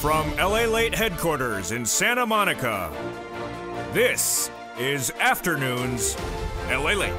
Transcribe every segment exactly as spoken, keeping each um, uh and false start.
From LALATE headquarters in Santa Monica, this is Afternoons LALATE.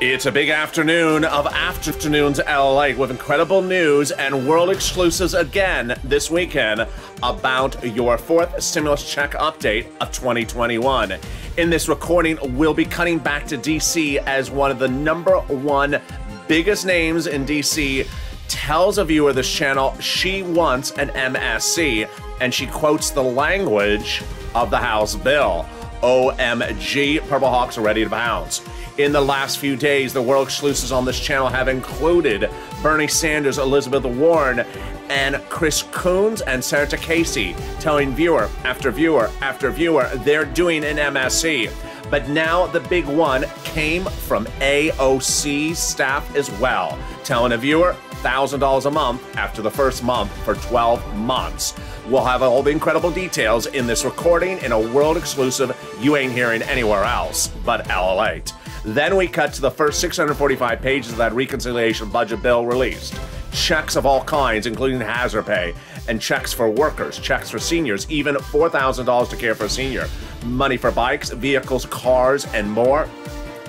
It's a big afternoon of Afternoons LALATE with incredible news and world exclusives again this weekend about your fourth stimulus check update of twenty twenty-one. In this recording, we'll be cutting back to D C as one of the number one biggest names in D C tells a viewer of this channel she wants an M S C, and she quotes the language of the House bill. O M G, Purple Hawks are ready to bounce. In the last few days, the world exclusives on this channel have included Bernie Sanders, Elizabeth Warren, and Chris Coons and Sarah Casey telling viewer after viewer after viewer they're doing an M S C. But now the big one came from A O C staff as well, telling a viewer one thousand dollars a month after the first month for twelve months. We'll have all the incredible details in this recording in a world exclusive you ain't hearing anywhere else but LALATE. Then we cut to the first six hundred forty-five pages of that reconciliation budget bill released. Checks of all kinds, including hazard pay, and checks for workers, checks for seniors, even four thousand dollars to care for a senior, money for bikes, vehicles, cars, and more.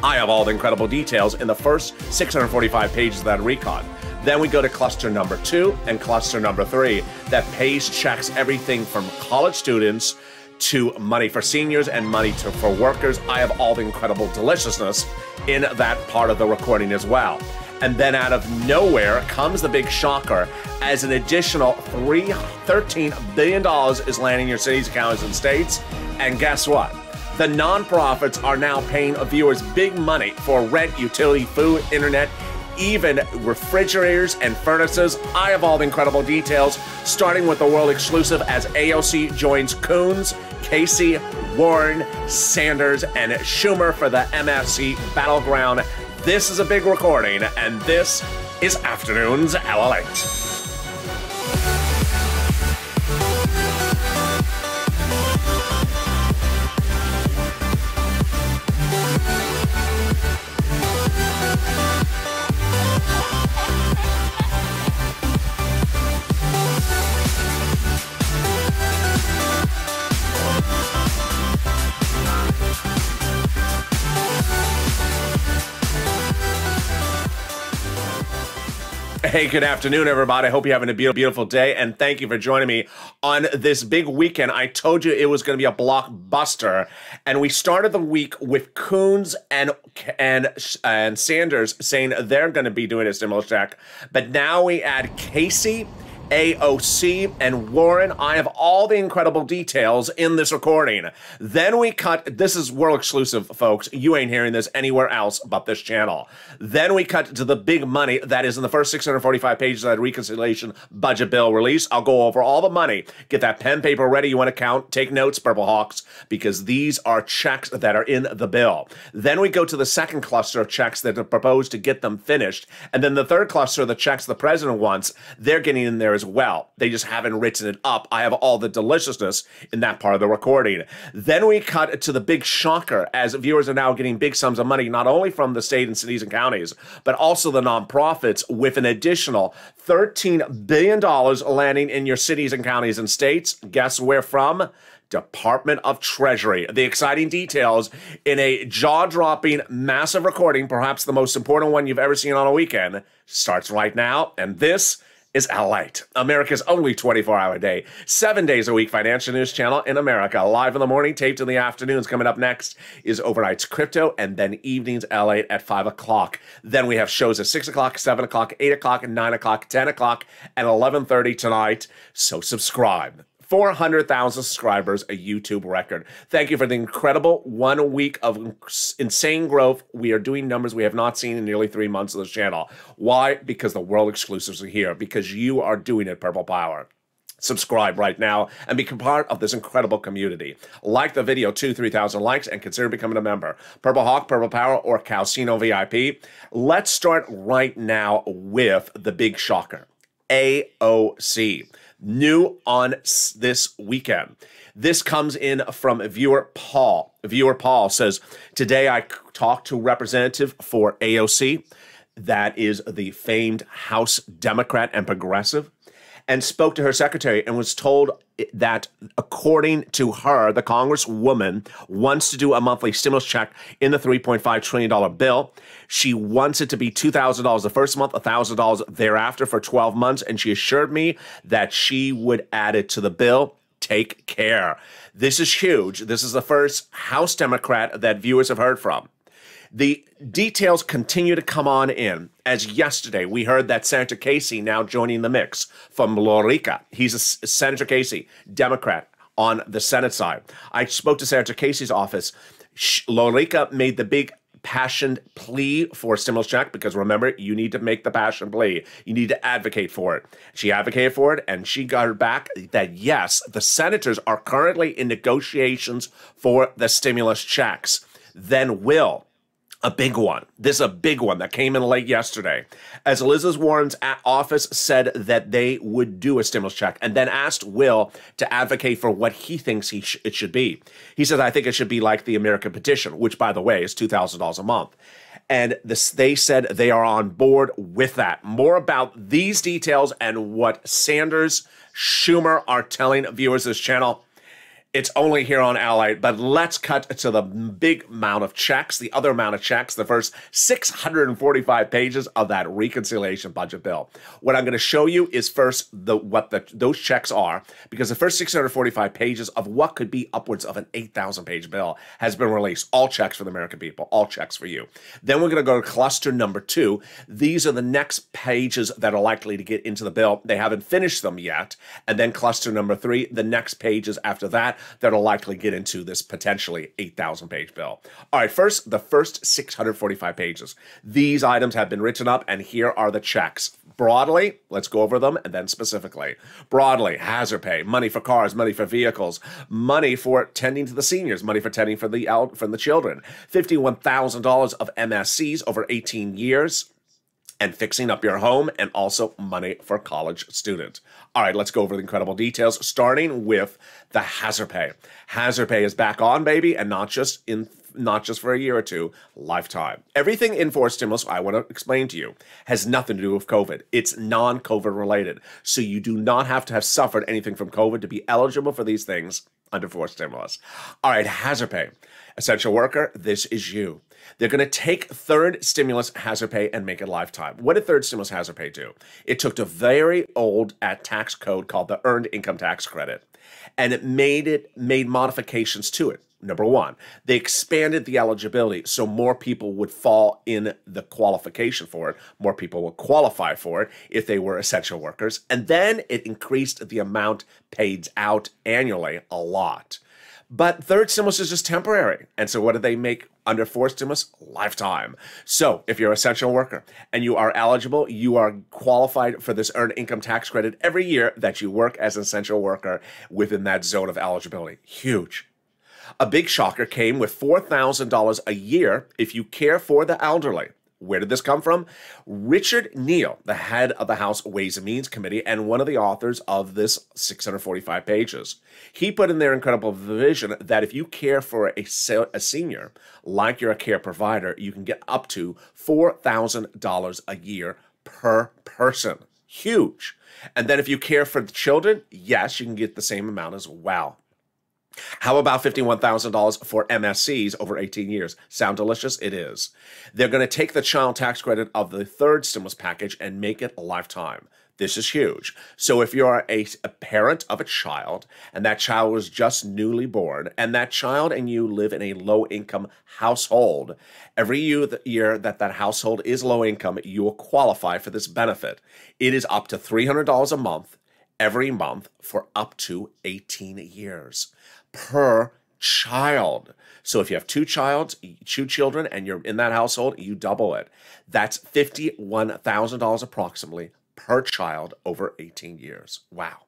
I have all the incredible details in the first six hundred forty-five pages of that recon. Then we go to cluster number two and cluster number three that pays checks everything from college students to money for seniors and money to, for workers. I have all the incredible deliciousness in that part of the recording as well. And then out of nowhere comes the big shocker as an additional thirteen billion dollars is landing in your cities, counties, and states. And guess what? The nonprofits are now paying viewers big money for rent, utility, food, internet, even refrigerators and furnaces. I have all the incredible details, starting with the world exclusive as A O C joins Coons, Casey, Warren, Sanders, and Schumer for the M S C battleground. This is a big recording, and this is Afternoons LALATE. Hey, good afternoon, everybody. I hope you're having a beautiful, beautiful day, and thank you for joining me on this big weekend. I told you it was going to be a blockbuster, and we started the week with Coons and and and Sanders saying they're going to be doing a stimulus check, but now we add Casey, A O C, and Warren. I have all the incredible details in this recording. Then we cut, this is world exclusive, folks. You ain't hearing this anywhere else but this channel. Then we cut to the big money that is in the first six hundred forty-five pages of that reconciliation budget bill release. I'll go over all the money. Get that pen, paper ready. You want to count? Take notes, Purple Hawks, because these are checks that are in the bill. Then we go to the second cluster of checks that are proposed to get them finished. And then the third cluster of the checks the president wants, they're getting in there as well. They just haven't written it up. I have all the deliciousness in that part of the recording. Then we cut to the big shocker as viewers are now getting big sums of money, not only from the state and cities and counties, but also the nonprofits, with an additional thirteen billion dollars landing in your cities and counties and states. Guess where from? Department of Treasury. The exciting details in a jaw-dropping, massive recording, perhaps the most important one you've ever seen on a weekend, starts right now. And this is LALATE, America's only twenty-four hour day, seven days a week financial news channel in America. Live in the morning, taped in the afternoons. Coming up next is overnight's crypto, and then evening's LALATE at five o'clock. Then we have shows at six o'clock, seven o'clock, eight o'clock, nine o'clock, ten o'clock, and eleven thirty tonight. So subscribe. four hundred thousand subscribers, a YouTube record. Thank you for the incredible one week of insane growth. We are doing numbers we have not seen in nearly three months of this channel. Why? Because the world exclusives are here, because you are doing it, Purple Power. Subscribe right now and become part of this incredible community. Like the video, two, three thousand likes, and consider becoming a member. Purple Hawk, Purple Power, or Casino V I P. Let's start right now with the big shocker, A O C. New on this weekend. This comes in from viewer Paul. Viewer Paul says, today I talked to representative for A O C, that is the famed House Democrat and progressive, and spoke to her secretary and was told that, according to her, the Congresswoman wants to do a monthly stimulus check in the three point five trillion dollar bill. She wants it to be two thousand dollars the first month, one thousand dollars thereafter for twelve months, and she assured me that she would add it to the bill. Take care. This is huge. This is the first House Democrat that viewers have heard from. The details continue to come on in. As yesterday, we heard that Senator Casey now joining the mix from Florida. He's a Senator Casey, Democrat on the Senate side. I spoke to Senator Casey's office. Florida made the big passionate plea for a stimulus check because, remember, you need to make the passion plea. You need to advocate for it. She advocated for it, and she got her back that, yes, the senators are currently in negotiations for the stimulus checks. Then will. A big one. This is a big one that came in late yesterday. As Elizabeth Warren's office said that they would do a stimulus check and then asked Will to advocate for what he thinks he sh it should be. He says, I think it should be like the American petition, which, by the way, is two thousand dollars a month. And this, they said they are on board with that. More about these details and what Sanders, Schumer are telling viewers this channel. It's only here on LALATE, but let's cut to the big amount of checks, the other amount of checks, the first six hundred forty-five pages of that reconciliation budget bill. What I'm going to show you is first the what the, those checks are, because the first six hundred forty-five pages of what could be upwards of an eight thousand page bill has been released. All checks for the American people, all checks for you. Then we're going to go to cluster number two. These are the next pages that are likely to get into the bill. They haven't finished them yet. And then cluster number three, the next pages after that, that'll likely get into this potentially eight thousand page bill. All right, first, the first six hundred forty-five pages. These items have been written up, and here are the checks. Broadly, let's go over them, and then specifically. Broadly, hazard pay, money for cars, money for vehicles, money for tending to the seniors, money for tending for the, for the children, fifty-one thousand dollars of M S Cs over eighteen years, and fixing up your home, and also money for college students. All right, let's go over the incredible details, starting with the hazard pay. Hazard pay is back on, baby, and not just in not just for a year or two, lifetime. Everything in for stimulus, I want to explain to you, has nothing to do with COVID. It's non-COVID related. So you do not have to have suffered anything from COVID to be eligible for these things under forced stimulus. All right, hazard pay. Essential worker, this is you. They're going to take third stimulus hazard pay and make it lifetime. What did third stimulus hazard pay do? It took the very old at tax code called the Earned Income Tax Credit, and it made it made modifications to it. Number one, they expanded the eligibility so more people would fall in the qualification for it. More people would qualify for it if they were essential workers. And then it increased the amount paid out annually a lot. But third stimulus is just temporary. And so what do they make under fourth stimulus? Lifetime. So if you're an essential worker and you are eligible, you are qualified for this Earned Income Tax Credit every year that you work as an essential worker within that zone of eligibility. Huge. A big shocker came with four thousand dollars a year if you care for the elderly. Where did this come from? Richard Neal, the head of the House Ways and Means Committee and one of the authors of this six hundred forty-five pages. He put in their incredible vision that if you care for a, se a senior, like you're a care provider, you can get up to four thousand dollars a year per person. Huge. And then if you care for the children, yes, you can get the same amount as well. How about fifty-one thousand dollars for M S Cs over eighteen years? Sound delicious? It is. They're going to take the child tax credit of the third stimulus package and make it a lifetime. This is huge. So if you are a, a parent of a child and that child was just newly born and that child and you live in a low-income household, every year that that household is low income, you will qualify for this benefit. It is up to three hundred dollars a month every month for up to eighteen years per child. So if you have two child, two children and you're in that household, you double it. That's fifty-one thousand dollars approximately per child over eighteen years. Wow.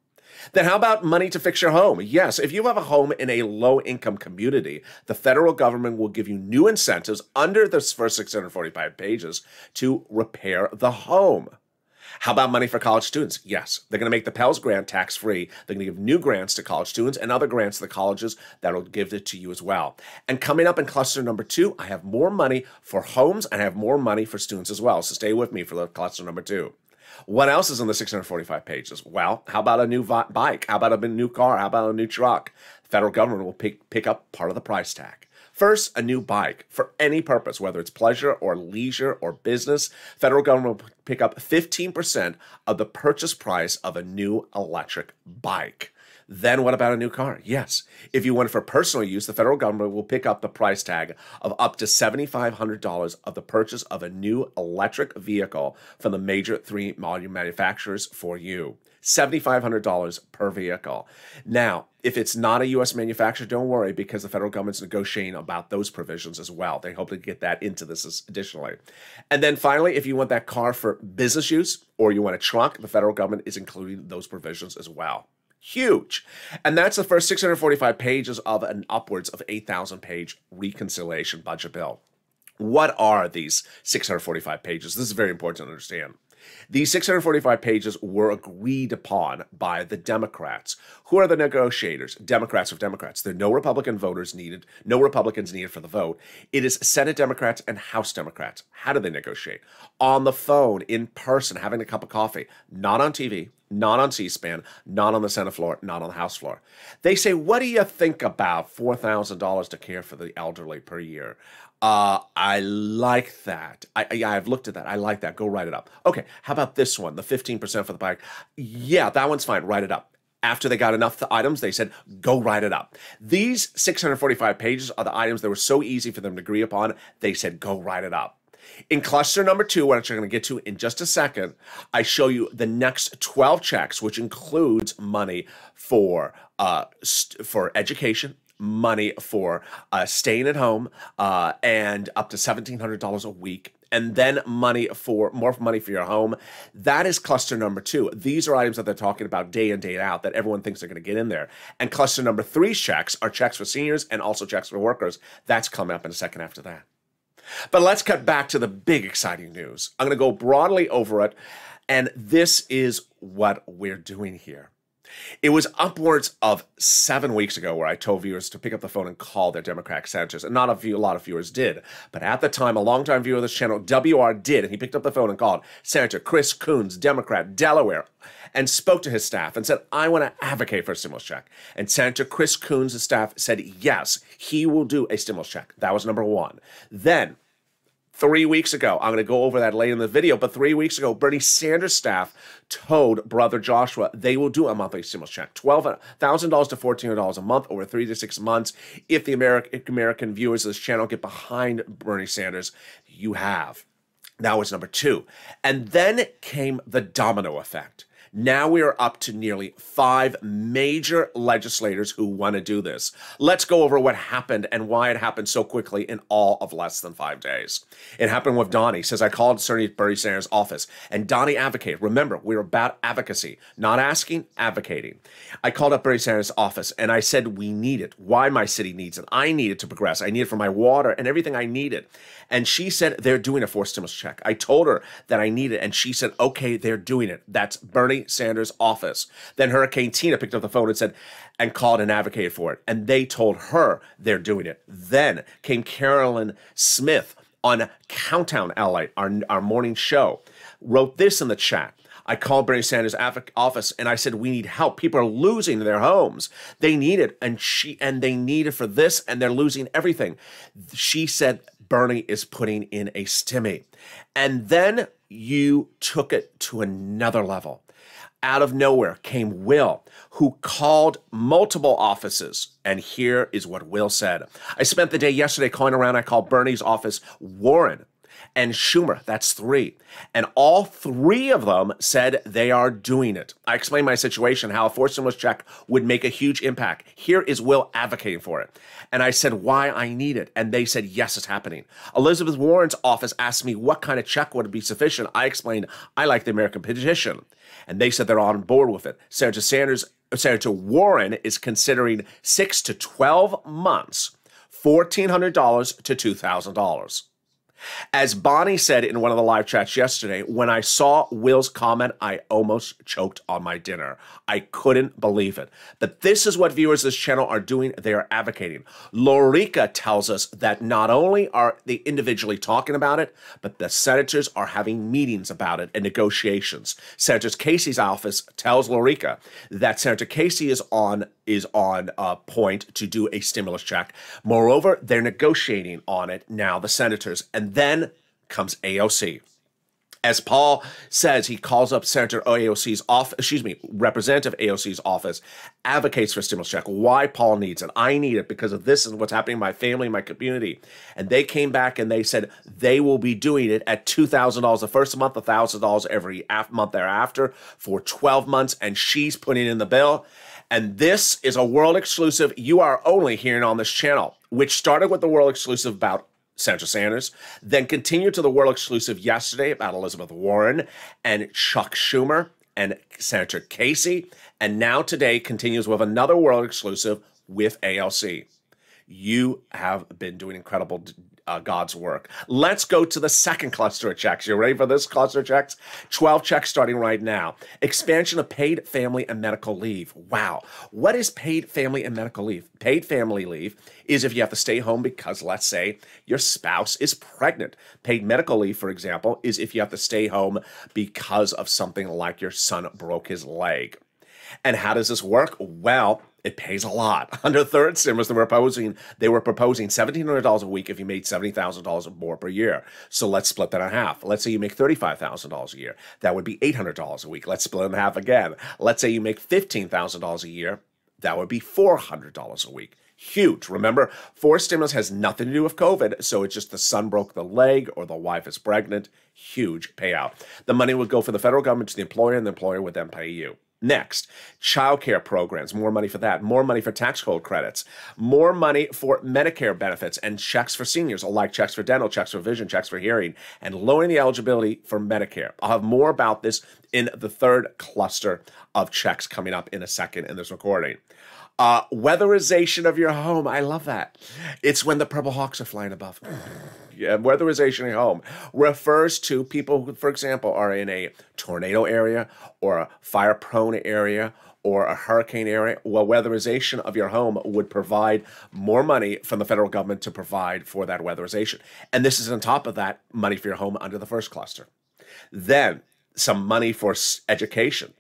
Then how about money to fix your home? Yes, if you have a home in a low-income community, the federal government will give you new incentives under this first six hundred forty-five pages to repair the home. How about money for college students? Yes, they're going to make the Pell's Grant tax-free. They're going to give new grants to college students and other grants to the colleges that will give it to you as well. And coming up in cluster number two, I have more money for homes and I have more money for students as well. So stay with me for the cluster number two. What else is on the six hundred forty-five pages? Well, how about a new bike? How about a new car? How about a new truck? The federal government will pick, pick up part of the price tag. First, a new bike for any purpose, whether it's pleasure or leisure or business, federal government will pick up fifteen percent of the purchase price of a new electric bike. Then what about a new car? Yes. If you want it for personal use, the federal government will pick up the price tag of up to seven thousand five hundred dollars of the purchase of a new electric vehicle from the major three volume manufacturers for you. seven thousand five hundred dollars per vehicle. Now, if it's not a U S manufacturer, don't worry, because the federal government's negotiating about those provisions as well. They hope to get that into this additionally. And then finally, if you want that car for business use or you want a truck, the federal government is including those provisions as well. Huge. And that's the first six hundred forty-five pages of an upwards of eight thousand page reconciliation budget bill. What are these six hundred forty-five pages? This is very important to understand. These six hundred forty-five pages were agreed upon by the Democrats. Who are the negotiators? Democrats of Democrats. There are no Republican voters needed, no Republicans needed for the vote. It is Senate Democrats and House Democrats. How do they negotiate? On the phone, in person, having a cup of coffee, not on T V, not on C-SPAN, not on the Senate floor, not on the House floor. They say, what do you think about four thousand dollars to care for the elderly per year? Uh, I like that. I, I, I've looked at that. I like that. Go write it up. Okay, how about this one, the fifteen percent for the bike? Yeah, that one's fine. Write it up. After they got enough items, they said, go write it up. These six hundred forty-five pages are the items that were so easy for them to agree upon. They said, go write it up. In cluster number two, which I'm going to get to in just a second, I show you the next twelve checks, which includes money for uh, for education, money for uh, staying at home, uh, and up to seventeen hundred dollars a week, and then money for more money for your home. That is cluster number two. These are items that they're talking about day in, day out that everyone thinks they're going to get in there. And cluster number three checks are checks for seniors and also checks for workers. That's coming up in a second after that. But let's cut back to the big exciting news. I'm going to go broadly over it, and this is what we're doing here. It was upwards of seven weeks ago where I told viewers to pick up the phone and call their Democratic senators, and not a, few, a lot of viewers did. But at the time, a longtime viewer of this channel, W R, did, and he picked up the phone and called Senator Chris Coons, Democrat, Delaware, and spoke to his staff and said, I want to advocate for a stimulus check. And Senator Chris Coons' staff said, yes, he will do a stimulus check. That was number one. Then, three weeks ago, I'm going to go over that later in the video, but three weeks ago, Bernie Sanders' staff told Brother Joshua they will do a monthly stimulus check, twelve thousand dollars to fourteen hundred dollars a month over three to six months. If the American, American viewers of this channel get behind Bernie Sanders, you have. That was number two. And then came the domino effect. Now we are up to nearly five major legislators who want to do this. Let's go over what happened and why it happened so quickly in all of less than five days. It happened with Donnie. He says, I called Bernie Sanders' office, and Donnie advocated. Remember, we were about advocacy, not asking, advocating. I called up Bernie Sanders' office, and I said, we need it. Why my city needs it. I need it to progress. I need it for my water and everything I needed. And she said, they're doing a forced stimulus check. I told her that I need it, and she said, okay, they're doing it. That's Bernie Sanders' office. Then Hurricane Tina picked up the phone and said, and called and advocated for it. And they told her they're doing it. Then came Carolyn Smith on Countdown L A, our, our morning show, wrote this in the chat. I called Bernie Sanders' office and I said, we need help. People are losing their homes. They need it. And she, and they need it for this, and they're losing everything. She said, Bernie is putting in a stimmy. And then you took it to another level. Out of nowhere came Will, who called multiple offices. And here is what Will said. I spent the day yesterday calling around. I called Bernie's office, Warren, and Schumer. That's three. And all three of them said they are doing it. I explained my situation, how a forced stimulus check would make a huge impact. Here is Will advocating for it. And I said why I need it. And they said, yes, it's happening. Elizabeth Warren's office asked me what kind of check would be sufficient. I explained, I like the American petition. And they said they're on board with it. Senator Sanders, Senator Warren is considering six to twelve months, fourteen hundred dollars to two thousand dollars. As Bonnie said in one of the live chats yesterday, when I saw Will's comment, I almost choked on my dinner. I couldn't believe it. But this is what viewers of this channel are doing. They are advocating. Lorica tells us that not only are they individually talking about it, but the senators are having meetings about it and negotiations. Senator Casey's office tells Lorica that Senator Casey is on is on uh, point to do a stimulus check. Moreover, they're negotiating on it now, the senators. And then comes A O C. As Paul says, he calls up Senator A O C's office, excuse me, Representative A O C's office, advocates for stimulus check, why Paul needs it. I need it because of this is what's happening in my family, my community. And they came back and they said they will be doing it at two thousand dollars the first month, one thousand dollars every month thereafter for twelve months. And she's putting in the bill. And this is a world exclusive you are only hearing on this channel, which started with the world exclusive about Senator Sanders, then continued to the world exclusive yesterday about Elizabeth Warren and Chuck Schumer and Senator Casey, and now today continues with another world exclusive with A L C. You have been doing incredible uh, God's work. Let's go to the second cluster of checks. You ready for this cluster of checks? twelve checks starting right now. Expansion of paid family and medical leave. Wow. What is paid family and medical leave? Paid family leave is if you have to stay home because, let's say, your spouse is pregnant. Paid medical leave, for example, is if you have to stay home because of something like your son broke his leg. And how does this work? Well, it pays a lot. Under third stimulus, they were proposing they were proposing seventeen hundred dollars a week if you made seventy thousand dollars or more per year. So let's split that in half. Let's say you make thirty-five thousand dollars a year. That would be eight hundred dollars a week. Let's split it in half again. Let's say you make fifteen thousand dollars a year. That would be four hundred dollars a week. Huge. Remember, forced stimulus has nothing to do with COVID, so it's just the son broke the leg or the wife is pregnant. Huge payout. The money would go from the federal government to the employer, and the employer would then pay you. Next, childcare programs, more money for that, more money for tax code credits, more money for Medicare benefits and checks for seniors, like checks for dental, checks for vision, checks for hearing, and lowering the eligibility for Medicare. I'll have more about this in the third cluster of checks coming up in a second in this recording. Uh, weatherization of your home. I love that. It's when the Purple Hawks are flying above. Yeah, weatherization of your home refers to people who, for example, are in a tornado area or a fire-prone area or a hurricane area. Well, weatherization of your home would provide more money from the federal government to provide for that weatherization. And this is on top of that, money for your home under the first cluster. Then some money for education.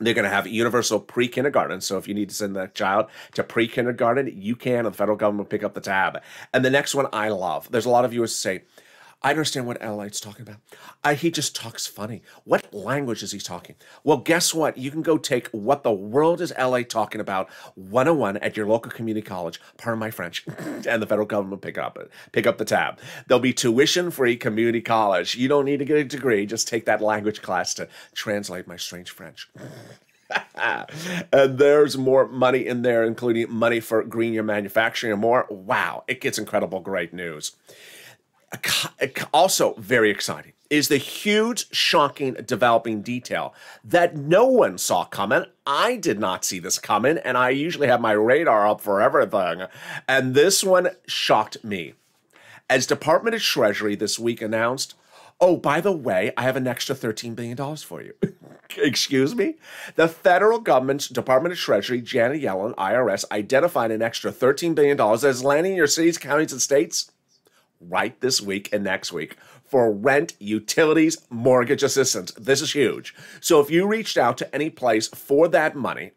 They're going to have universal pre-kindergarten. So if you need to send that child to pre-kindergarten, you can, and the federal government will pick up the tab. And the next one I love. There's a lot of viewers who say, I understand what LALATE's talking about. I, he just talks funny. What language is he talking? Well, guess what? You can go take What the World is L A Talking About one oh one at your local community college, pardon my French, and the federal government pick up it, pick up the tab. There'll be tuition-free community college. You don't need to get a degree. Just take that language class to translate my strange French. And there's more money in there, including money for green year manufacturing and more. Wow, it gets incredible great news. Also very exciting is the huge, shocking, developing detail that no one saw coming. I did not see this coming, and I usually have my radar up for everything. And this one shocked me. As Department of Treasury this week announced, oh, by the way, I have an extra thirteen billion dollars for you. Excuse me? The federal government's Department of Treasury, Janet Yellen, I R S, identified an extra thirteen billion dollars that is landing in your cities, counties, and states right this week and next week for rent, utilities, mortgage assistance. This is huge. So if you reached out to any place for that money,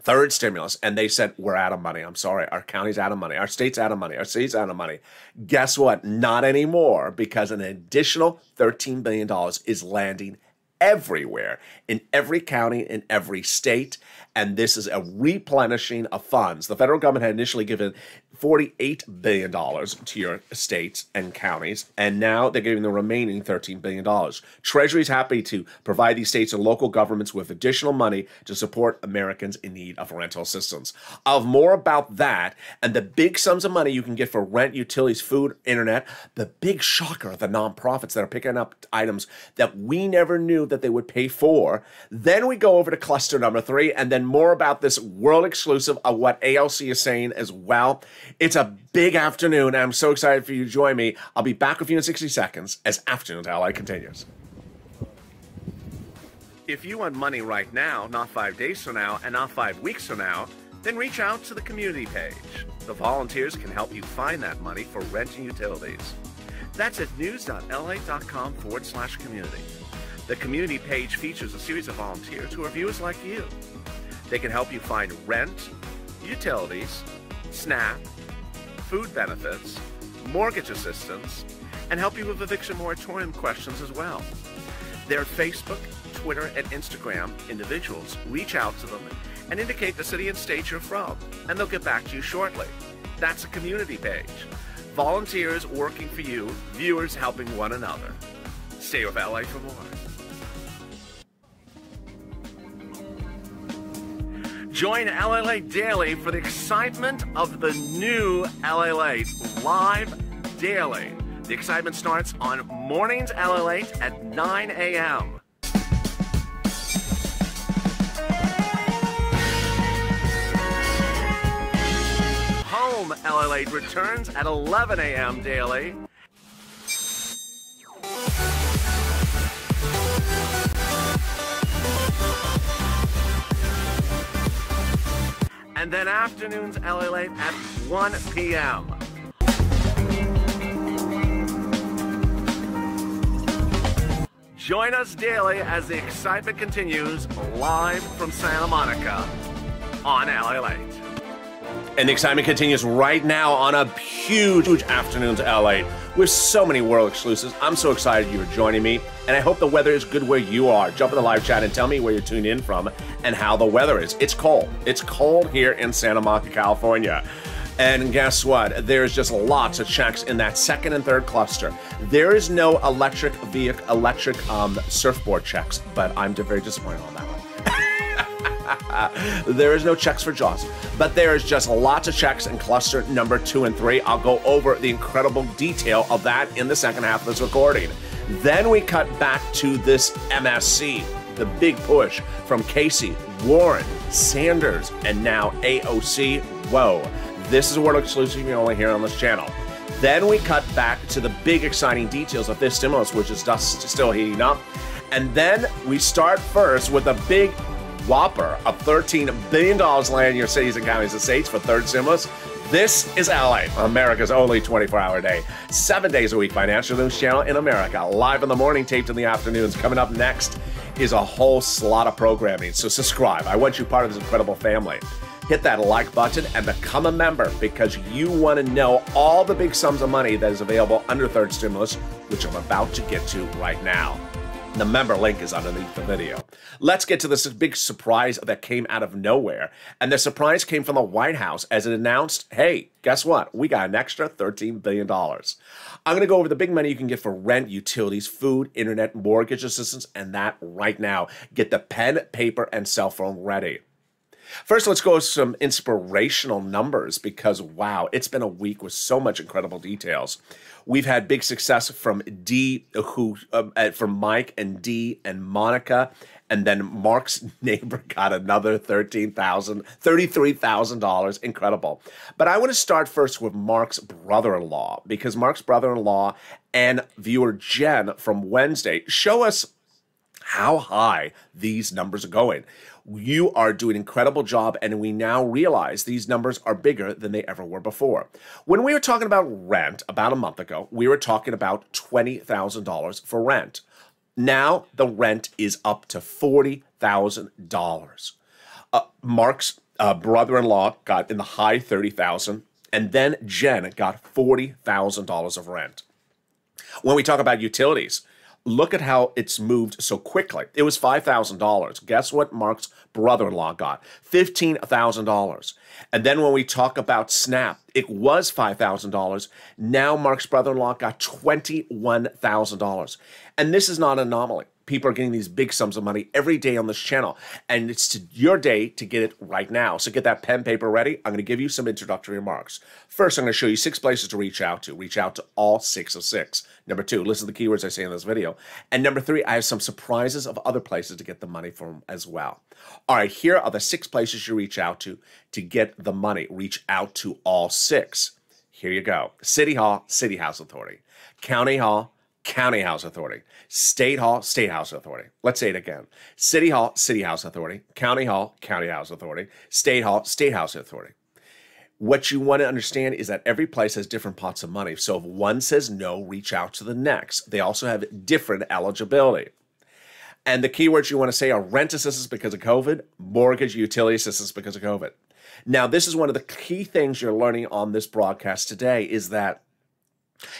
third stimulus, and they said, we're out of money. I'm sorry. Our county's out of money. Our state's out of money. Our city's out of money. Guess what? Not anymore, because an additional thirteen billion dollars is landing everywhere, in every county, in every state, and this is a replenishing of funds. The federal government had initially given forty-eight billion dollars to your states and counties, and now they're giving the remaining thirteen billion dollars. Treasury's happy to provide these states and local governments with additional money to support Americans in need of rental assistance. I'll have more about that and the big sums of money you can get for rent, utilities, food, internet. The big shocker of the nonprofits that are picking up items that we never knew something that they would pay for. Then we go over to cluster number three, and then more about this world exclusive of what A L C is saying as well. It's a big afternoon, and I'm so excited for you to join me. I'll be back with you in sixty seconds as Afternoon Ally continues. If you want money right now, not five days from now, and not five weeks from now, then reach out to the community page. The volunteers can help you find that money for rent and utilities. That's at news.late.com forward slash community. The community page features a series of volunteers who are viewers like you. They can help you find rent, utilities, SNAP, food benefits, mortgage assistance, and help you with eviction moratorium questions as well. Their Facebook, Twitter, and Instagram individuals, reach out to them and indicate the city and state you're from, and they'll get back to you shortly. That's a community page. Volunteers working for you, viewers helping one another. Stay with L A for more. Join LALATE Daily for the excitement of the new LALATE live daily. The excitement starts on mornings LALATE at nine A M LALATE returns at eleven A M daily. And then afternoons LALATE at one P M Join us daily as the excitement continues live from Santa Monica on LALATE. And the excitement continues right now on a huge, huge afternoon to LALATE with so many world exclusives. I'm so excited you're joining me, and I hope the weather is good where you are. Jump in the live chat and tell me where you're tuned in from and how the weather is. It's cold. It's cold here in Santa Monica, California. And guess what? There's just lots of checks in that second and third cluster. There is no electric vehicle, electric um, surfboard checks, but I'm very disappointed on that one. There is no checks for jobs, but there is just lots of checks in cluster number two and three. I'll go over the incredible detail of that in the second half of this recording. Then we cut back to this M S C, the big push from Casey, Warren, Sanders, and now A O C. Whoa, this is a world exclusive you only hear on this channel. Then we cut back to the big exciting details of this stimulus, which is just still heating up. And then we start first with a big whopper of thirteen billion dollars landing your cities and counties and states for third stimulus. This is LALATE, America's only twenty-four hour day, seven days a week financial news channel in America. Live in the morning, taped in the afternoons. Coming up next is a whole slot of programming, so subscribe. I want you part of this incredible family. Hit that like button and become a member, because you want to know all the big sums of money that is available under third stimulus, which I'm about to get to right now. The member link is underneath the video. Let's get to this big surprise that came out of nowhere. And the surprise came from the White House as it announced, hey, guess what? We got an extra thirteen billion dollars. I'm going to go over the big money you can get for rent, utilities, food, internet, mortgage assistance, and that right now. Get the pen, paper, and cell phone ready. First, let's go with some inspirational numbers, because, wow, it's been a week with so much incredible details. We've had big success from D, who um, from Mike and D and Monica, and then Mark's neighbor got another thirteen thousand dollars, thirty-three thousand dollars. Incredible. But I want to start first with Mark's brother-in-law, because Mark's brother-in-law and viewer Jen from Wednesday show us how high these numbers are going. You are doing an incredible job, and we now realize these numbers are bigger than they ever were before. When we were talking about rent about a month ago, we were talking about twenty thousand dollars for rent. Now the rent is up to forty thousand dollars. Uh, Mark's uh, brother-in-law got in the high thirty thousand dollars, and then Jen got forty thousand dollars of rent. When we talk about utilities, look at how it's moved so quickly. It was five thousand dollars. Guess what Mark's brother-in-law got? fifteen thousand dollars. And then when we talk about SNAP, it was five thousand dollars. Now Mark's brother-in-law got twenty-one thousand dollars. And this is not an anomaly. people are getting these big sums of money every day on this channel, and it's to your day to get it right now. So get that pen, paper ready. I'm going to give you some introductory remarks. First, I'm going to show you six places to reach out to. Reach out to all six of six. Number two, listen to the keywords I say in this video. And number three, I have some surprises of other places to get the money from as well. All right, here are the six places you reach out to to get the money. Reach out to all six. Here you go. City Hall, City House Authority. County Hall, County House Authority. State Hall, State House Authority. Let's say it again. City Hall, City House Authority. County Hall, County House Authority. State Hall, State House Authority. What you want to understand is that every place has different pots of money. So if one says no, reach out to the next. They also have different eligibility. And the keywords you want to say are rent assistance because of COVID, mortgage, utility assistance because of COVID. Now, this is one of the key things you're learning on this broadcast today is that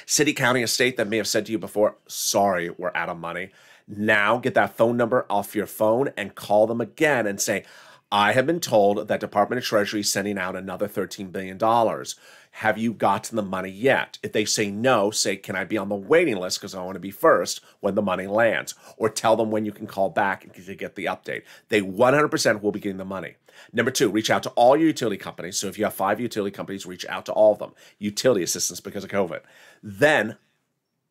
city, county, or state that may have said to you before, sorry, we're out of money. Now get that phone number off your phone and call them again and say, I have been told that Department of Treasury is sending out another thirteen billion dollars. Have you gotten the money yet? If they say no, say, can I be on the waiting list because I want to be first when the money lands? Or tell them when you can call back to get the update. They one hundred percent will be getting the money. Number two, reach out to all your utility companies. So if you have five utility companies, reach out to all of them. Utility assistance because of COVID. Then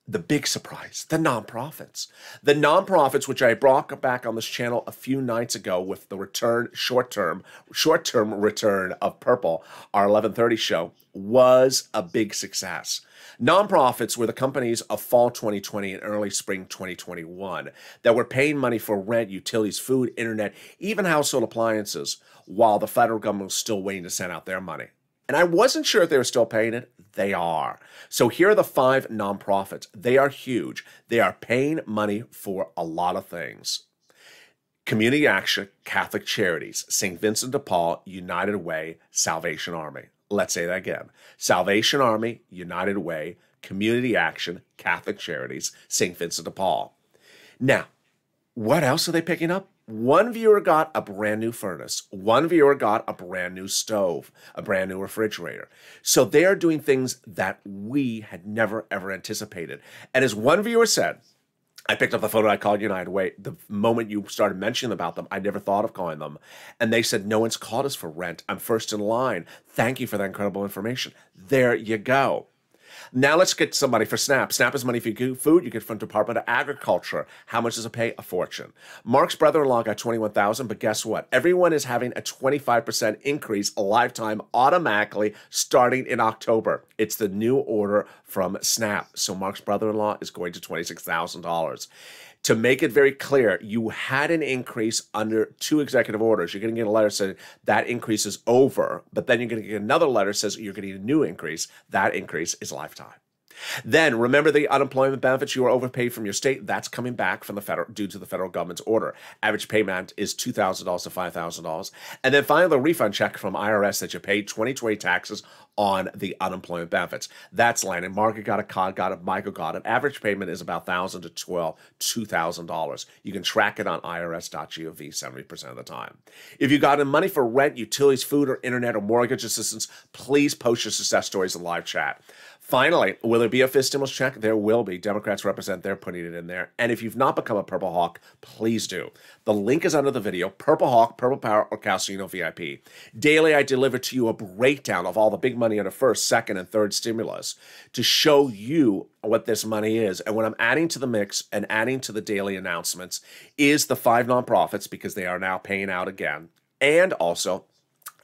the big surprise, the nonprofits. The nonprofits, which I brought back on this channel a few nights ago with the return short-term, short-term return of Purple, our eleven thirty show, was a big success. Nonprofits were the companies of fall twenty twenty and early spring twenty twenty-one that were paying money for rent, utilities, food, internet, even household appliances, while the federal government was still waiting to send out their money. And I wasn't sure if they were still paying it. They are. So here are the five nonprofits. They are huge. They are paying money for a lot of things. Community Action, Catholic Charities, Saint Vincent de Paul, United Way, Salvation Army. Let's say that again. Salvation Army, United Way, Community Action, Catholic Charities, Saint Vincent de Paul. Now, what else are they picking up? One viewer got a brand new furnace. One viewer got a brand new stove, a brand new refrigerator. So they are doing things that we had never, ever anticipated. And as one viewer said, I picked up the phone and I called United Way. The moment you started mentioning about them, I never thought of calling them. And they said, no one's called us for rent. I'm first in line. Thank you for that incredible information. There you go. Now let's get some money for SNAP. SNAP is money for food. You get from Department of Agriculture. How much does it pay? A fortune. Mark's brother-in-law got twenty-one thousand dollars, but guess what? Everyone is having a twenty-five percent increase, a lifetime, automatically, starting in October. It's the new order from SNAP. So Mark's brother-in-law is going to twenty-six thousand dollars. To make it very clear, you had an increase under two executive orders. You're going to get a letter saying that increase is over, but then you're going to get another letter that says you're getting a new increase. That increase is lifetime. Then remember the unemployment benefits you were overpaid from your state. That's coming back from the federal due to the federal government's order. Average payment is two thousand dollars to five thousand dollars. And then finally, the refund check from I R S that you paid twenty twenty taxes on the unemployment benefits. That's landing. Margaret got it. Cod got it. Michael got it. Average payment is about thousand to twelve two thousand dollars. You can track it on I R S dot gov seventy percent of the time. If you got in money for rent, utilities, food, or internet or mortgage assistance, please post your success stories in live chat. Finally, will there be a fifth stimulus check? There will be. Democrats represent. They're putting it in there. And if you've not become a Purple Hawk, please do. The link is under the video. Purple Hawk, Purple Power, or Casino V I P. Daily, I deliver to you a breakdown of all the big money under first, second, and third stimulus to show you what this money is. And what I'm adding to the mix and adding to the daily announcements is the five nonprofits because they are now paying out again, and also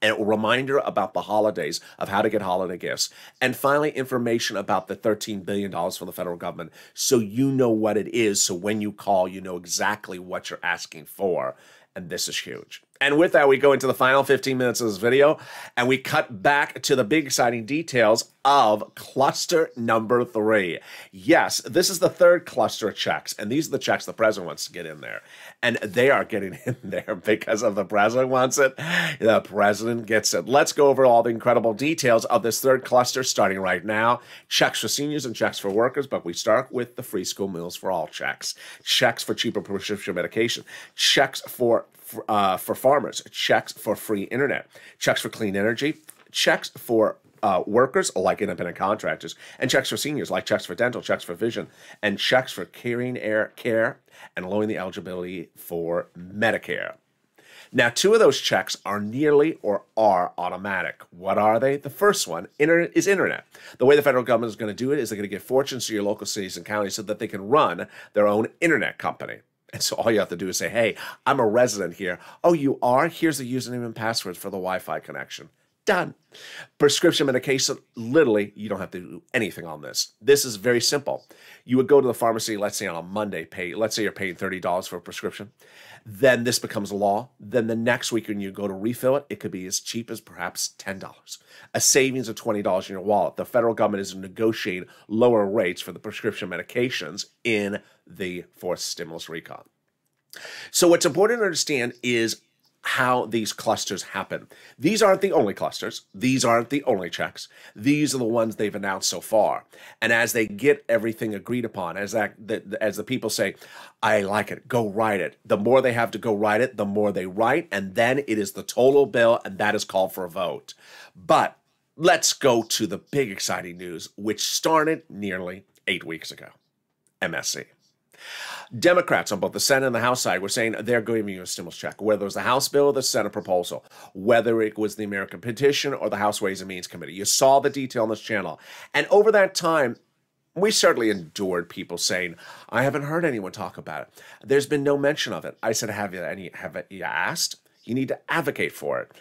and a reminder about the holidays, of how to get holiday gifts. And finally, information about the thirteen billion dollars from the federal government so you know what it is, so when you call, you know exactly what you're asking for. And this is huge. And with that, we go into the final fifteen minutes of this video, and we cut back to the big exciting details of cluster number three. Yes, this is the third cluster of checks, and these are the checks the president wants to get in there. And they are getting in there because if the president wants it, the president gets it. Let's go over all the incredible details of this third cluster starting right now. Checks for seniors and checks for workers, but we start with the free school meals for all checks. Checks for cheaper prescription medication. Checks for Uh, for farmers, checks for free internet, checks for clean energy, checks for uh, workers, like independent contractors, and checks for seniors, like checks for dental, checks for vision, and checks for carrying air care, and lowering the eligibility for Medicare. Now, two of those checks are nearly or are automatic. What are they? The first one internet, is internet. The way the federal government is going to do it is they're going to give fortunes to your local cities and counties so that they can run their own internet company. And so all you have to do is say, hey, I'm a resident here. Oh, you are? Here's the username and password for the Wi-Fi connection. Done. Prescription medication, literally, you don't have to do anything on this. This is very simple. You would go to the pharmacy, let's say on a Monday, pay, let's say you're paying thirty dollars for a prescription. Then this becomes law. Then the next week when you go to refill it, it could be as cheap as perhaps ten dollars. A savings of twenty dollars in your wallet. The federal government is negotiating lower rates for the prescription medications in the fourth stimulus recon. So what's important to understand is how these clusters happen. These aren't the only clusters. These aren't the only checks. These are the ones they've announced so far. And as they get everything agreed upon, as that, the, as the people say, I like it, go write it. The more they have to go write it, the more they write. And then it is the total bill, and that is called for a vote. But let's go to the big exciting news, which started nearly eight weeks ago. M S C. Democrats on both the Senate and the House side were saying they're giving you a stimulus check, whether it was the House bill or the Senate proposal, whether it was the American petition or the House Ways and Means Committee. You saw the detail on this channel. And over that time, we certainly endured people saying, I haven't heard anyone talk about it. There's been no mention of it. I said, have you, any, have you asked? You need to advocate for it.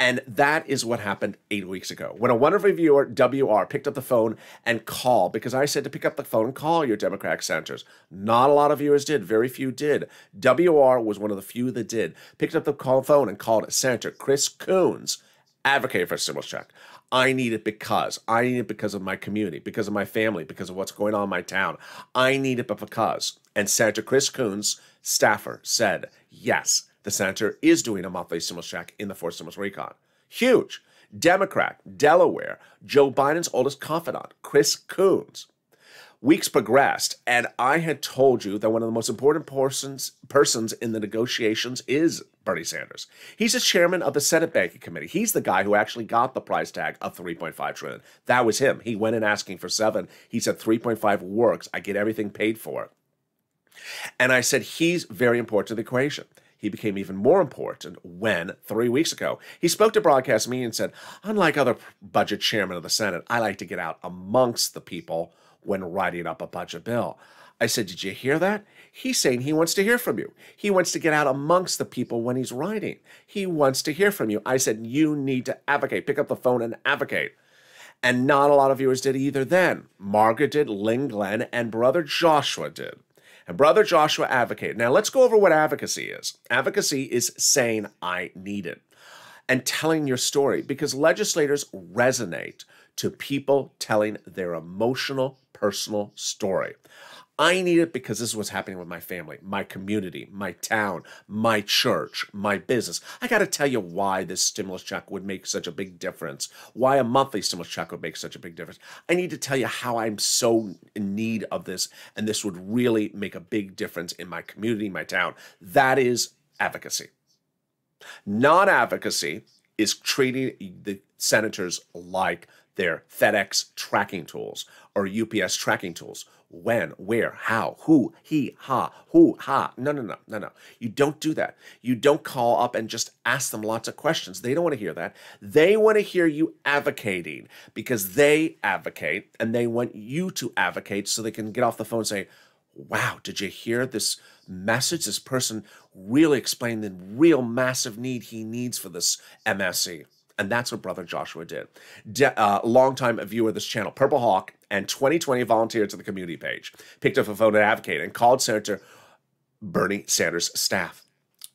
And that is what happened eight weeks ago when a wonderful viewer, W R, picked up the phone and called, because I said to pick up the phone and call your Democratic senators. Not a lot of viewers did. Very few did. W R was one of the few that did. Picked up the call phone and called Senator Chris Coons, advocated for a stimulus check. I need it because. I need it because of my community, because of my family, because of what's going on in my town. I need it because. And Senator Chris Coons, staffer, said yes. The senator is doing a monthly stimulus check in the fourth stimulus recon. Huge. Democrat, Delaware, Joe Biden's oldest confidant, Chris Coons. Weeks progressed, and I had told you that one of the most important persons, persons in the negotiations is Bernie Sanders. He's the chairman of the Senate Banking Committee. He's the guy who actually got the price tag of three point five trillion dollars. That was him. He went in asking for seven. He said three point five works. I get everything paid for. And I said he's very important to the equation. He became even more important when, three weeks ago, he spoke to broadcast media and said, unlike other budget chairmen of the Senate, I like to get out amongst the people when writing up a budget bill. I said, did you hear that? He's saying he wants to hear from you. He wants to get out amongst the people when he's writing. He wants to hear from you. I said, you need to advocate. Pick up the phone and advocate. And not a lot of viewers did either then. Margaret did, Lynn Glenn, and brother Joshua did. And brother Joshua advocated. Now, let's go over what advocacy is. Advocacy is saying, I need it, and telling your story, because legislators resonate to people telling their emotional, personal story. I need it because this is what's happening with my family, my community, my town, my church, my business. I got to tell you why this stimulus check would make such a big difference, why a monthly stimulus check would make such a big difference. I need to tell you how I'm so in need of this, and this would really make a big difference in my community, my town. That is advocacy. Non-advocacy is treating the senators like their FedEx tracking tools or U P S tracking tools. When, where, how, who, he, ha, who, ha. No, no, no, no, no. You don't do that. You don't call up and just ask them lots of questions. They don't want to hear that. They want to hear you advocating, because they advocate and they want you to advocate so they can get off the phone and say, wow, did you hear this message? This person really explained the real massive need he needs for this M S C. And that's what brother Joshua did. De uh, longtime viewer of this channel, Purple Hawk, and twenty twenty volunteered to the community page, picked up a phone and advocated, and called Senator Bernie Sanders' staff,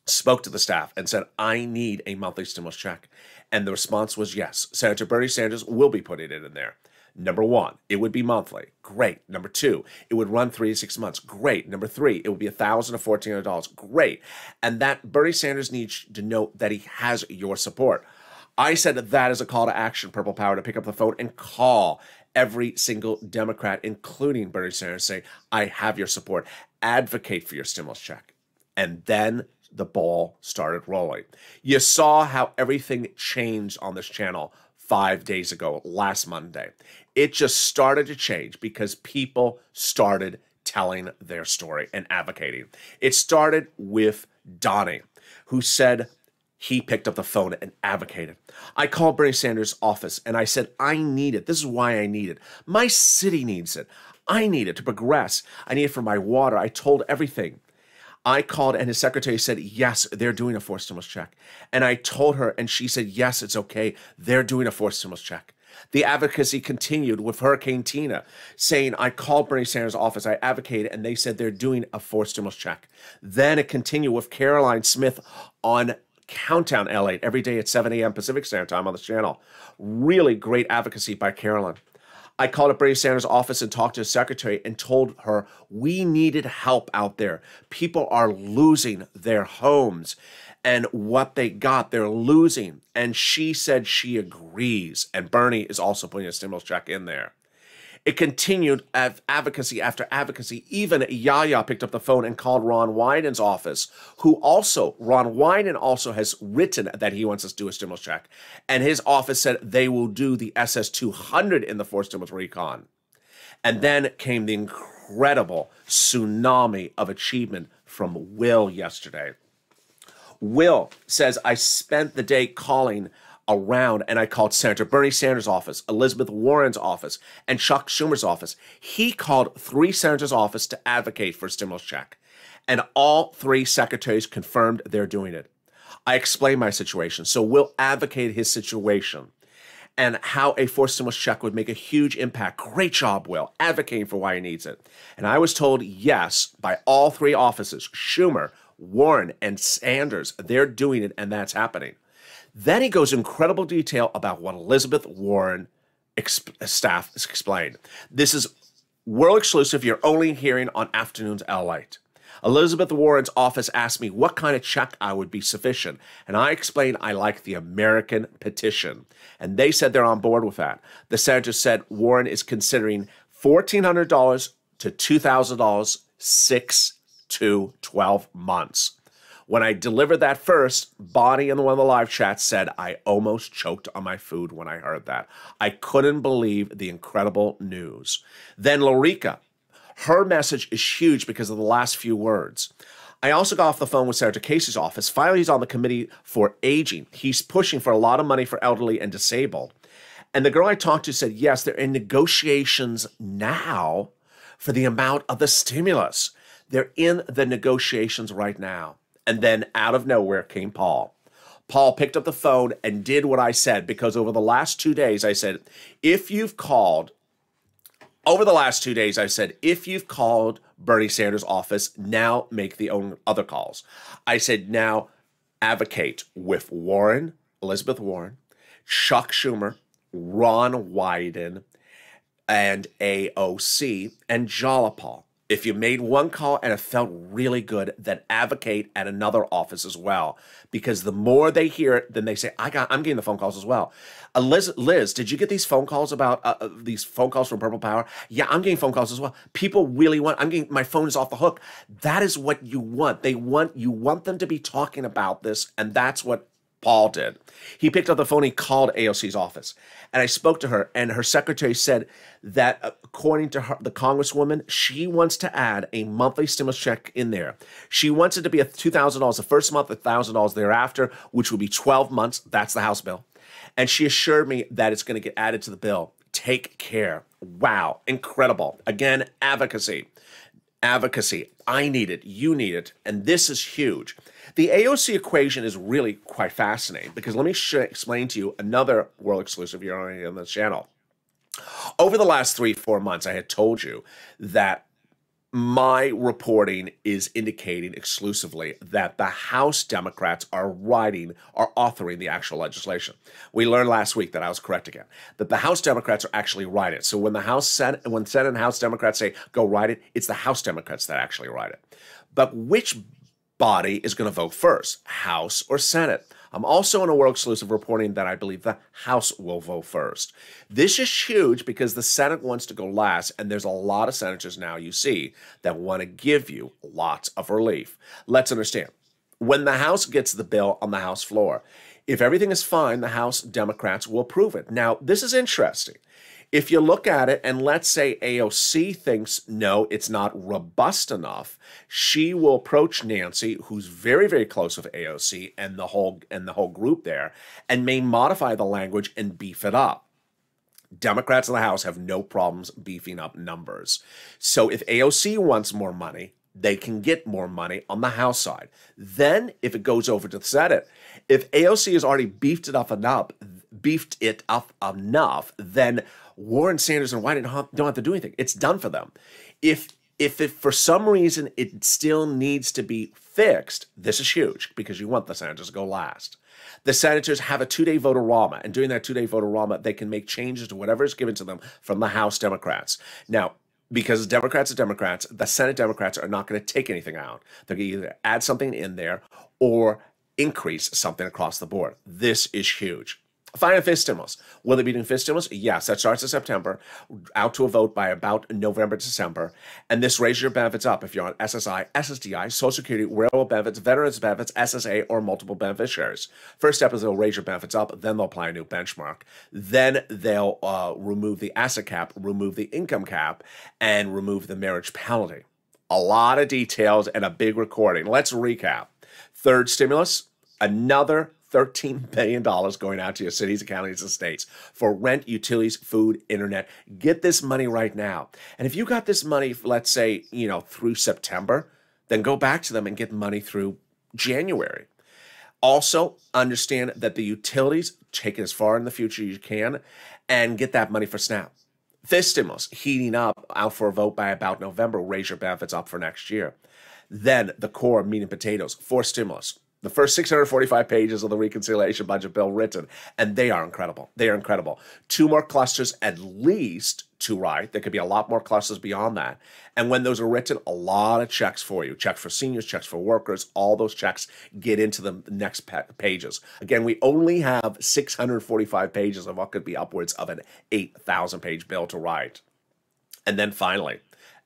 spoke to the staff, and said, I need a monthly stimulus check. And the response was yes. Senator Bernie Sanders will be putting it in there. Number one, it would be monthly. Great. Number two, it would run three to six months. Great. Number three, it would be one thousand to fourteen hundred dollars. Great. And that Bernie Sanders needs to know that he has your support. I said that, that is a call to action, Purple Power, to pick up the phone and call every single Democrat, including Bernie Sanders, say, I have your support. Advocate for your stimulus check. And then the ball started rolling. You saw how everything changed on this channel five days ago, last Monday. It just started to change because people started telling their story and advocating. It started with Donnie, who said he picked up the phone and advocated. I called Bernie Sanders' office and I said, I need it. This is why I need it. My city needs it. I need it to progress. I need it for my water. I told everything. I called and his secretary said, yes, they're doing a forced stimulus check. And I told her and she said, yes, it's okay. They're doing a forced stimulus check. The advocacy continued with Hurricane Tina saying, I called Bernie Sanders' office, I advocated, and they said they're doing a forced stimulus check. Then it continued with Caroline Smith on Countdown L A every day at seven A M Pacific Standard Time on this channel. Really great advocacy by Caroline. I called up Bernie Sanders' office and talked to his secretary and told her we needed help out there. People are losing their homes and what they got, they're losing. And she said she agrees. And Bernie is also putting a stimulus check in there. It continued advocacy after advocacy. Even Yahya picked up the phone and called Ron Wyden's office, who also, Ron Wyden also has written that he wants us to do a stimulus check. And his office said they will do the S S two hundred in the forced stimulus recon. And then came the incredible tsunami of achievement from Will yesterday. Will says, I spent the day calling around and I called Senator Bernie Sanders' office, Elizabeth Warren's office, and Chuck Schumer's office. He called three senators' office to advocate for a stimulus check. And all three secretaries confirmed they're doing it. I explained my situation. So Will advocated his situation and how a forced stimulus check would make a huge impact. Great job, Will, advocating for why he needs it. And I was told yes by all three offices, Schumer, Warren, and Sanders. They're doing it and that's happening. Then he goes incredible detail about what Elizabeth Warren exp staff explained. This is world exclusive. You're only hearing on Afternoons LALATE. Elizabeth Warren's office asked me what kind of check I would be sufficient. And I explained I like the American petition. And they said they're on board with that. The senator said Warren is considering fourteen hundred dollars to two thousand dollars, six to twelve months. When I delivered that first, Bonnie in one of the live chats said, I almost choked on my food when I heard that. I couldn't believe the incredible news. Then Lorica, her message is huge because of the last few words. I also got off the phone with Senator Casey's office. Finally, he's on the committee for aging. He's pushing for a lot of money for elderly and disabled. And the girl I talked to said, yes, they're in negotiations now for the amount of the stimulus. They're in the negotiations right now. And then out of nowhere came Paul. Paul picked up the phone and did what I said, because over the last two days, I said, if you've called, over the last two days, I said, if you've called Bernie Sanders' office, now make the other calls. I said, now advocate with Warren, Elizabeth Warren, Chuck Schumer, Ron Wyden, and A O C, and Jalapal. If you made one call and it felt really good, then advocate at another office as well. Because the more they hear it, then they say, I got, I'm getting the phone calls as well. Uh, Liz, Liz, did you get these phone calls about uh, these phone calls from Purple Power? Yeah, I'm getting phone calls as well. People really want, I'm getting, my phone is off the hook. That is what you want. They want, you want them to be talking about this, and that's what Paul did. He picked up the phone, he called A O C's office, and I spoke to her, and her secretary said that according to her, the congresswoman, she wants to add a monthly stimulus check in there. She wants it to be a two thousand dollars the first month, one thousand dollars thereafter, which would be twelve months. That's the House bill. And she assured me that it's going to get added to the bill. Take care. Wow. Incredible. Again, advocacy. Advocacy. I need it. You need it. And this is huge. The A O C equation is really quite fascinating, because let me sh explain to you another world exclusive you're already on this channel. Over the last three, four months, I had told you that my reporting is indicating exclusively that the House Democrats are writing, are authoring the actual legislation. We learned last week that I was correct again, that the House Democrats are actually writing it. So when the House Senate, when Senate and House Democrats say, go write it, it's the House Democrats that actually write it. But which body is going to vote first, House or Senate? I'm also in a world exclusive reporting that I believe the House will vote first. This is huge because the Senate wants to go last, and there's a lot of senators now you see that want to give you lots of relief. Let's understand. When the House gets the bill on the House floor, If everything is fine, the House Democrats will approve it. Now, this is interesting. If you look at it, and let's say A O C thinks, no, it's not robust enough, she will approach Nancy, who's very, very close with A O C and the whole, and the whole group there, and may modify the language and beef it up. Democrats in the House have no problems beefing up numbers. So if A O C wants more money, they can get more money on the House side. Then, if it goes over to the Senate, if A O C has already beefed it up enough, beefed it up enough, then Warren, Sanders, and Wyden don't have to do anything. It's done for them. If if it, for some reason it still needs to be fixed, this is huge because you want the senators to go last. The senators have a two-day voterama, and during that two-day voterama, they can make changes to whatever is given to them from the House Democrats. Now, because Democrats are Democrats, the Senate Democrats are not going to take anything out. They're going to either add something in there or increase something across the board. This is huge. Final fifth stimulus. Will they be doing fifth stimulus? Yes, that starts in September, out to a vote by about November, December. And this raises your benefits up if you're on S S I, S S D I, Social Security, railroad benefits, veterans benefits, S S A, or multiple beneficiaries. First step is they'll raise your benefits up, then they'll apply a new benchmark. Then they'll uh, remove the asset cap, remove the income cap, and remove the marriage penalty. A lot of details and a big recording. Let's recap. Third stimulus, another thirteen billion dollars going out to your cities, counties, and states for rent, utilities, food, internet. Get this money right now. And if you got this money, let's say, you know, through September, then go back to them and get money through January. Also, understand that the utilities, take it as far in the future as you can and get that money for SNAP. Fifth stimulus, heating up, out for a vote by about November, raise your benefits up for next year. Then the core, meat and potatoes, fourth stimulus. The first six hundred forty-five pages of the reconciliation budget bill written, and they are incredible. They are incredible. Two more clusters at least to write. There could be a lot more clusters beyond that. And when those are written, a lot of checks for you. Checks for seniors, checks for workers, all those checks get into the next pages. Again, we only have six hundred forty-five pages of what could be upwards of an eight thousand page bill to write. And then finally,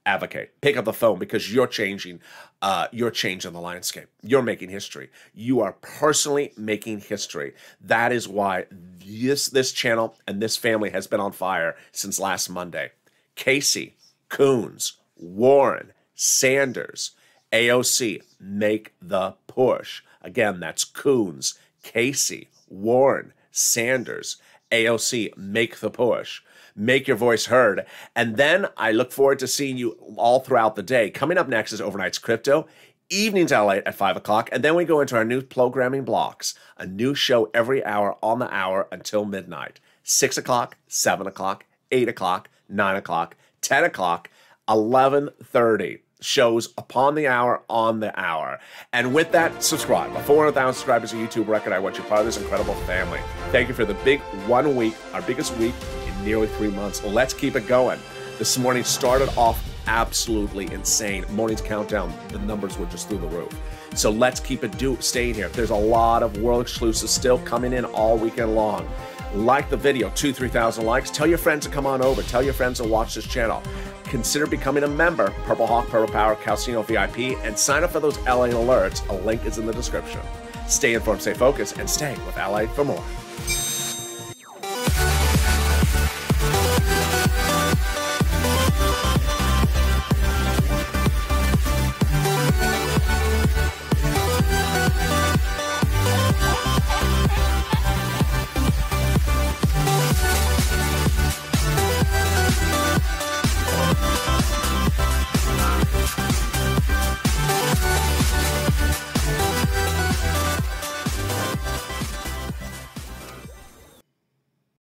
advocate. Pick up the phone because you're changing, uh, you're changing the landscape. You're making history. You are personally making history. That is why this, this channel and this family has been on fire since last Monday. Casey, Coons, Warren, Sanders, A O C, make the push. Again, that's Coons, Casey, Warren, Sanders, A O C, make the push. Make your voice heard. And then I look forward to seeing you all throughout the day. Coming up next is Overnight's Crypto, Evenings at LALATE at five o'clock, and then we go into our new programming blocks, a new show every hour on the hour until midnight, six o'clock, seven o'clock, eight o'clock, nine o'clock, ten o'clock, eleven thirty. Shows upon the hour, on the hour. And with that, subscribe. My four hundred thousand subscribers on YouTube record. I want you part of this incredible family. Thank you for the big one week, our biggest week in nearly three months. Let's keep it going. This morning started off absolutely insane. Morning's countdown, the numbers were just through the roof. So let's keep it do, staying here. There's a lot of world exclusives still coming in all weekend long. Like the video, two, three thousand likes. Tell your friends to come on over. Tell your friends to watch this channel. Consider becoming a member, Purple Hawk, Purple Power, Calcino V I P, and sign up for those LALATE alerts. A link is in the description. Stay informed, stay focused, and stay with LALATE for more.